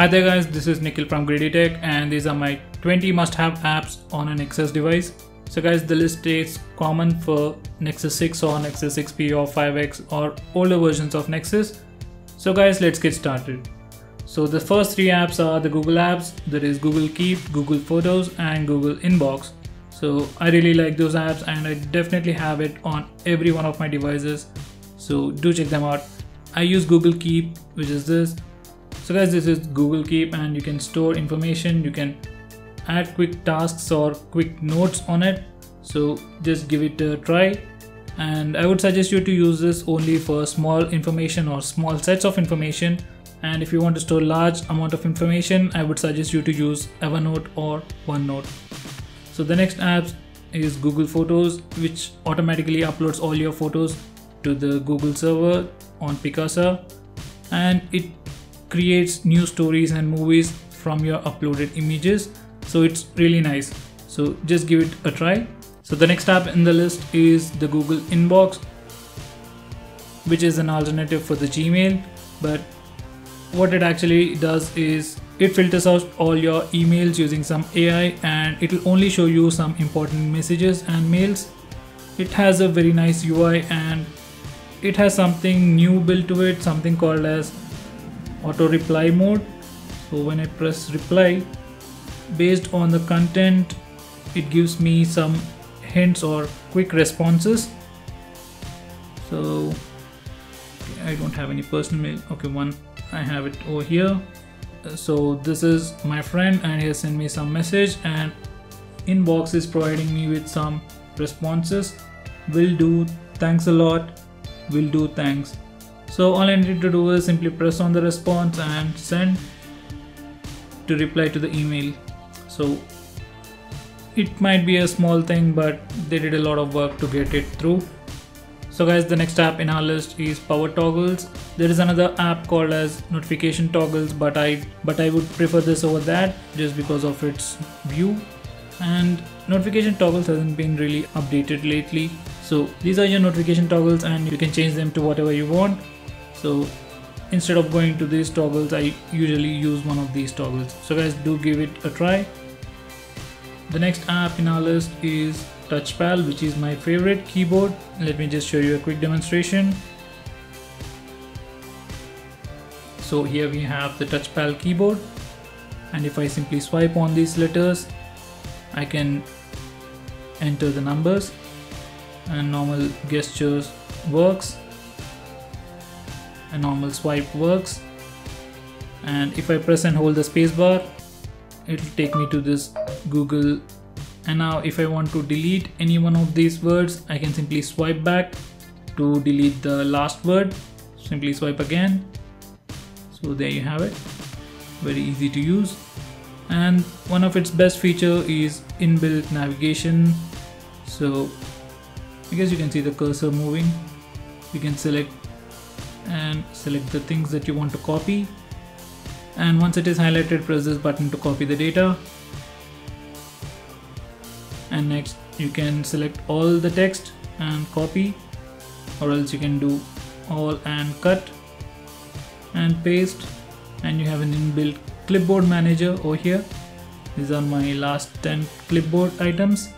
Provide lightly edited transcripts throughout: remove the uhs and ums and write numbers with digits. Hi there guys, this is Nikhil from GreedyTech and these are my 20 must-have apps on a Nexus device. So guys, the list is common for Nexus 6 or Nexus 6P or 5X or older versions of Nexus. So guys, let's get started. So the first three apps are the Google apps, that is Google Keep, Google Photos and Google Inbox. So I really like those apps and I definitely have it on every one of my devices. So do check them out. I use Google Keep, which is this. So guys, this is Google Keep and you can store information, you can add quick tasks or quick notes on it. So just give it a try. And I would suggest you to use this only for small information or small sets of information. And if you want to store large amount of information, I would suggest you to use Evernote or OneNote. So the next app is Google Photos, which automatically uploads all your photos to the Google server on Picasa. And it creates new stories and movies from your uploaded images, so it's really nice. So just give it a try. So the next app in the list is the Google Inbox, which is an alternative for the Gmail, but what it actually does is it filters out all your emails using some AI and it will only show you some important messages and mails. It has a very nice UI and it has something new built to it, something called as auto reply mode. So when I press reply, based on the content it gives me some hints or quick responses. So I don't have any personal mail. Okay, one I have it over here. So this is my friend and he has sent me some message and Inbox is providing me with some responses. Will do, thanks a lot, will do, thanks. So all I need to do is simply press on the response and send to reply to the email. So it might be a small thing, but they did a lot of work to get it through. So guys, the next app in our list is Power Toggles. There is another app called as Notification Toggles, but I would prefer this over that just because of its view. And Notification Toggles hasn't been really updated lately. So these are your notification toggles and you can change them to whatever you want. So instead of going to these toggles, I usually use one of these toggles. So guys, do give it a try. The next app in our list is TouchPal, which is my favorite keyboard. Let me just show you a quick demonstration. So here we have the TouchPal keyboard. And if I simply swipe on these letters, I can enter the numbers and normal gestures works. A normal swipe works, and if I press and hold the spacebar, it will take me to this Google. And now if I want to delete any one of these words, I can simply swipe back to delete the last word, simply swipe again. So there you have it, very easy to use. And one of its best feature is inbuilt navigation. So I guess you can see the cursor moving. You can select the things that you want to copy, and once it is highlighted, press this button to copy the data. And next you can select all the text and copy, or else you can do all and cut and paste. And you have an inbuilt clipboard manager over here. These are my last 10 clipboard items,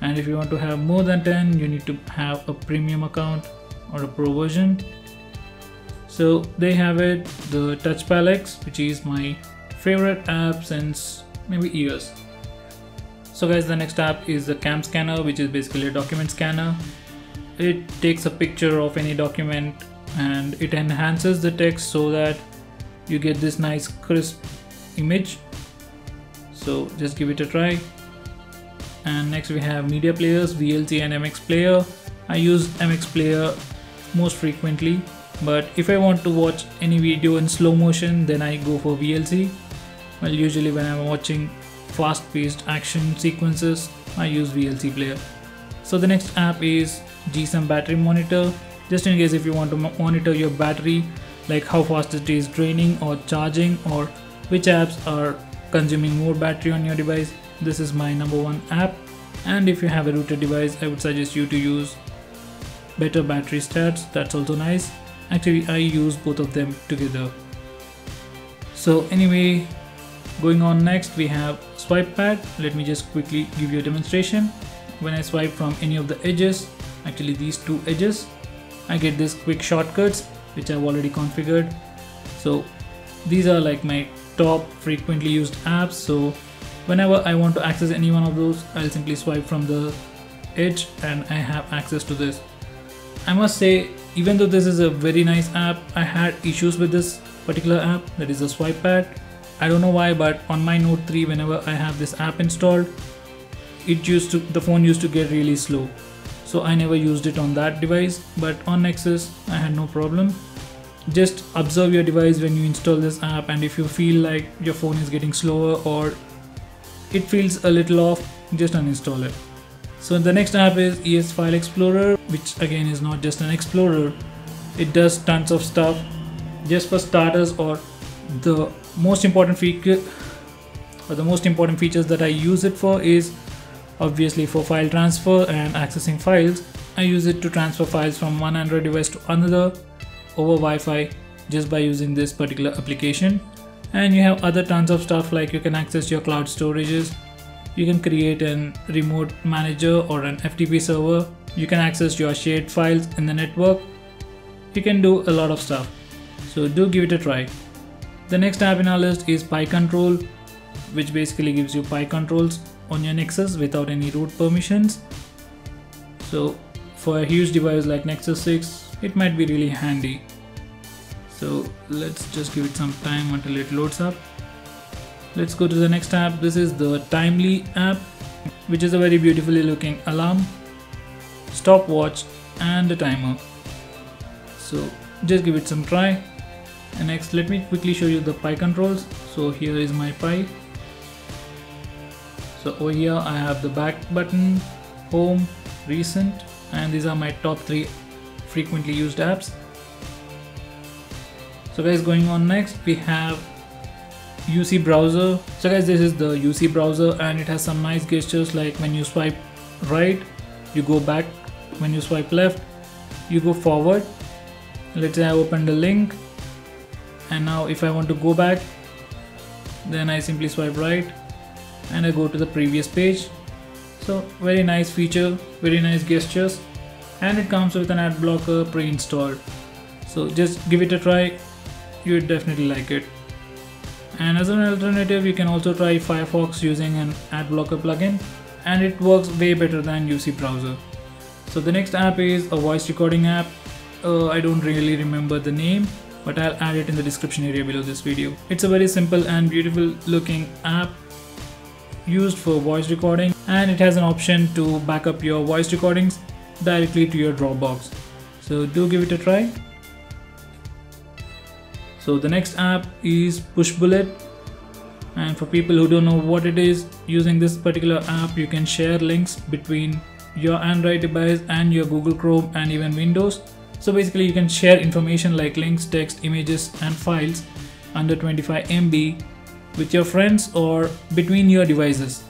and if you want to have more than 10, you need to have a premium account or a pro version. So they have it, the TouchPal X, which is my favorite app since maybe years. So guys, the next app is the Cam Scanner, which is basically a document scanner. It takes a picture of any document and it enhances the text so that you get this nice crisp image. So just give it a try. And next we have media players, VLC and MX Player. I use MX Player most frequently, but if I want to watch any video in slow motion, then I go for VLC. Well, usually when I'm watching fast-paced action sequences, I use VLC player. So the next app is GSam Battery Monitor, just in case if you want to monitor your battery, like how fast it is draining or charging, or which apps are consuming more battery on your device. This is my #1 app, and if you have a rooted device, I would suggest you to use better battery stats. That's also nice. Actually, I use both of them together. So anyway, going on next, we have Swipe Pad. Let me just quickly give you a demonstration. When I swipe from any of the edges, actually these two edges, I get this quick shortcuts which I've already configured. So these are like my top frequently used apps. So whenever I want to access any one of those, I'll simply swipe from the edge and I have access to this. I must say, even though this is a very nice app, I had issues with this particular app, that is a Swipe Pad. I don't know why, but on my Note 3, whenever I have this app installed, the phone used to get really slow. So I never used it on that device, but on Nexus I had no problem. Just observe your device when you install this app, and if you feel like your phone is getting slower or it feels a little off, just uninstall it. So the next app is ES File Explorer, which again is not just an explorer, it does tons of stuff. Just for starters, or the most important features that I use it for is obviously for file transfer and accessing files. I use it to transfer files from one Android device to another over Wi-Fi just by using this particular application. And you have other tons of stuff, like you can access your cloud storages, you can create a remote manager or an FTP server, you can access your shared files in the network, you can do a lot of stuff. So do give it a try. The next app in our list is Pie Control, which basically gives you pie controls on your Nexus without any root permissions. So for a huge device like Nexus 6, it might be really handy. So let's just give it some time until it loads up. Let's go to the next app. This is the Timely app, which is a very beautifully looking alarm, stopwatch and a timer. So just give it some try. And next, let me quickly show you the pie controls. So here is my pie. So over here I have the back button, home, recent, and these are my top 3 frequently used apps. So guys, going on next, we have UC Browser. So guys, this is the UC Browser and it has some nice gestures, like when you swipe right, you go back, when you swipe left, you go forward. Let's say I opened a link, and now if I want to go back, then I simply swipe right and I go to the previous page. So very nice feature, very nice gestures, and it comes with an ad blocker pre-installed. So just give it a try, you would definitely like it. And as an alternative, you can also try Firefox using an ad blocker plugin, and it works way better than UC Browser. So the next app is a voice recording app. I don't really remember the name, but I'll add it in the description area below this video. It's a very simple and beautiful looking app used for voice recording, and it has an option to back up your voice recordings directly to your Dropbox. So do give it a try. So the next app is Pushbullet, and for people who don't know what it is, using this particular app you can share links between your Android device and your Google Chrome and even Windows. So basically you can share information like links, text, images and files under 25 MB with your friends or between your devices.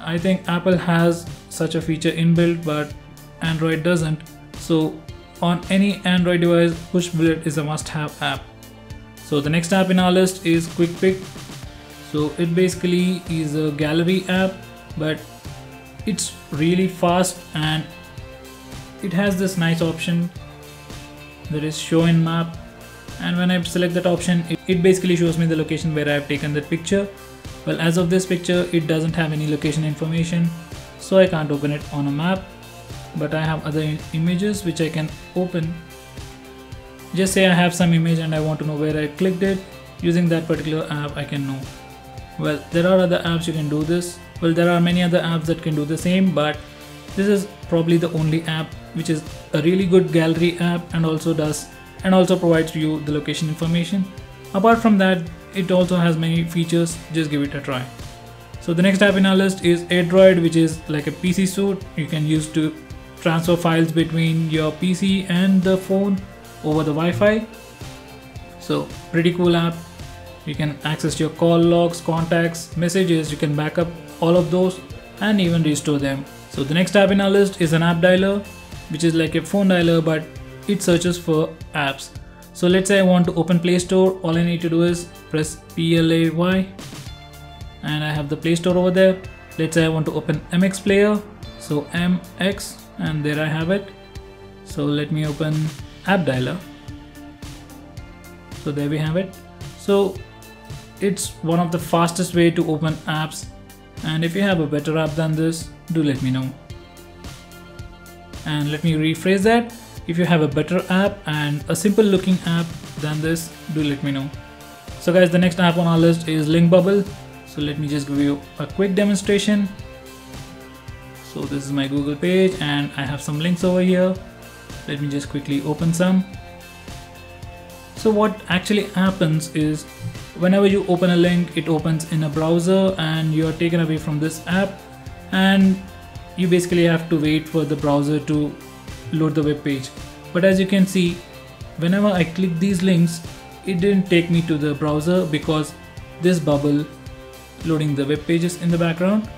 I think Apple has such a feature inbuilt, but Android doesn't. So on any Android device, Pushbullet is a must-have app. So the next app in our list is QuickPic. So it basically is a gallery app, but it's really fast and it has this nice option that is show in map, and when I select that option, it basically shows me the location where I have taken that picture. Well, as of this picture, it doesn't have any location information, so I can't open it on a map, but I have other images which I can open. Just say I have some image and I want to know where I clicked it. Using that particular app, I can know. Well, there are other apps you can do this. Well, there are many other apps that can do the same, but this is probably the only app which is a really good gallery app and also provides you the location information. Apart from that, it also has many features. Just give it a try. So the next app in our list is AirDroid, which is like a PC suite you can use to transfer files between your PC and the phone over the Wi-Fi. So pretty cool app. You can access your call logs, contacts, messages. You can back up all of those and even restore them. So the next app in our list is an app dialer, which is like a phone dialer, but it searches for apps. So let's say I want to open Play Store. All I need to do is press PLAY and I have the Play Store over there. Let's say I want to open MX Player. So MX, and there I have it. So let me open App Dialer. So there we have it. So it's one of the fastest way to open apps. And if you have a better app than this, do let me know. And let me rephrase that. If you have a better app and a simple looking app than this, do let me know. So guys, the next app on our list is Link Bubble. So let me just give you a quick demonstration. So this is my Google page and I have some links over here. Let me just quickly open some. So what actually happens is whenever you open a link, it opens in a browser and you're taken away from this app, and you basically have to wait for the browser to load the web page. But as you can see, whenever I click these links, it didn't take me to the browser because this bubble loading the web pages in the background.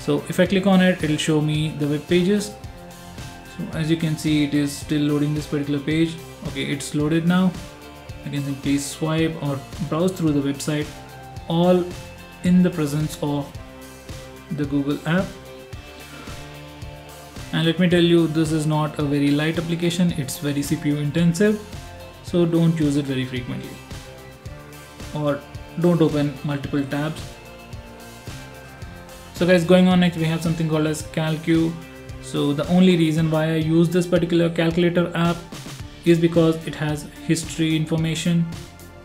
So if I click on it, it'll show me the web pages. So as you can see, it is still loading this particular page. Okay, it's loaded now. I can simply swipe or browse through the website, all in the presence of the Google app. And let me tell you, this is not a very light application. It's very CPU intensive, so don't use it very frequently or don't open multiple tabs. So guys, going on next, we have something called as CALCU. So the only reason why I use this particular calculator app is because it has history information.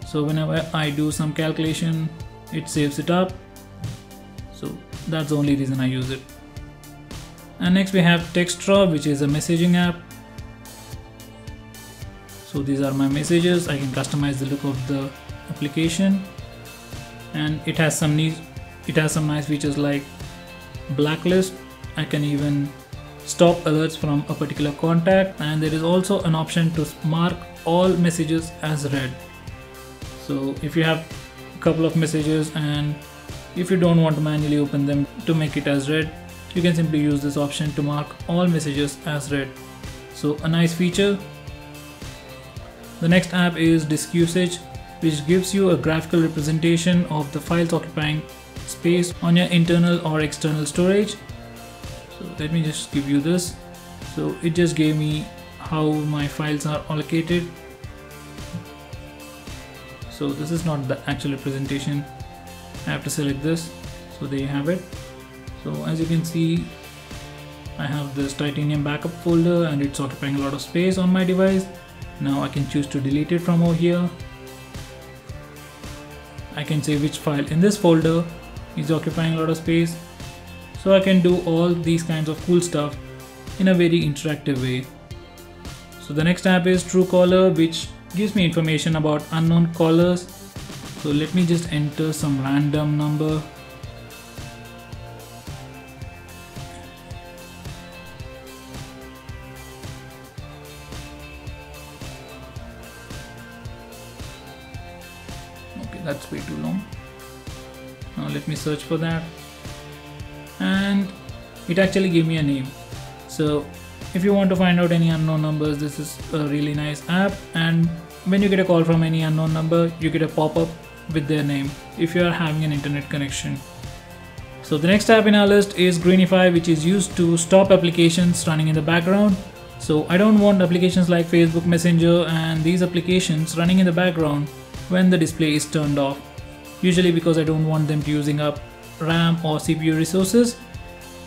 So whenever I do some calculation, it saves it up. So that's the only reason I use it. And next we have Textra, which is a messaging app. So these are my messages. I can customize the look of the application, and it has some nice features like blacklist. I can even stop alerts from a particular contact, and there is also an option to mark all messages as read. So if you have a couple of messages and if you don't want to manually open them to make it as read, you can simply use this option to mark all messages as read. So a nice feature. The next app is Disk Usage, which gives you a graphical representation of the files occupying space on your internal or external storage. So let me just give you this. So it just gave me how my files are allocated. So this is not the actual representation. I have to select this. So there you have it. So as you can see, I have this titanium backup folder and it's occupying a lot of space on my device. Now I can choose to delete it from over here. I can say which file in this folder is occupying a lot of space. So I can do all these kinds of cool stuff in a very interactive way. So the next app is Truecaller, which gives me information about unknown callers. So let me just enter some random number. That's way too long. Now let me search for that, and it actually gave me a name. So if you want to find out any unknown numbers, this is a really nice app, and when you get a call from any unknown number, you get a pop-up with their name if you are having an internet connection. So the next app in our list is Greenify, which is used to stop applications running in the background. So I don't want applications like Facebook Messenger and these applications running in the background when the display is turned off, usually because I don't want them to using up RAM or CPU resources.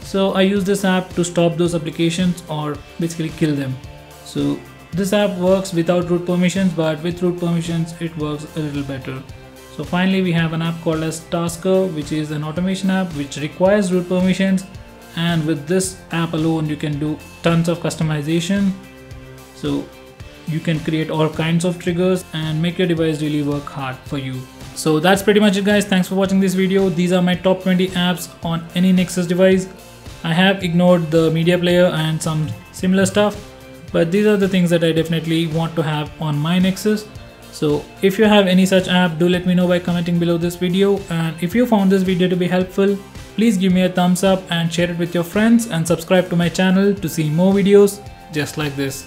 So I use this app to stop those applications or basically kill them. So this app works without root permissions, but with root permissions it works a little better. So finally we have an app called as Tasker, which is an automation app which requires root permissions, and with this app alone you can do tons of customization. So you can create all kinds of triggers and make your device really work hard for you. So that's pretty much it guys. Thanks for watching this video. These are my top 20 apps on any Nexus device. I have ignored the media player and some similar stuff, but these are the things that I definitely want to have on my Nexus. So if you have any such app, do let me know by commenting below this video. And if you found this video to be helpful, please give me a thumbs up and share it with your friends, and subscribe to my channel to see more videos just like this.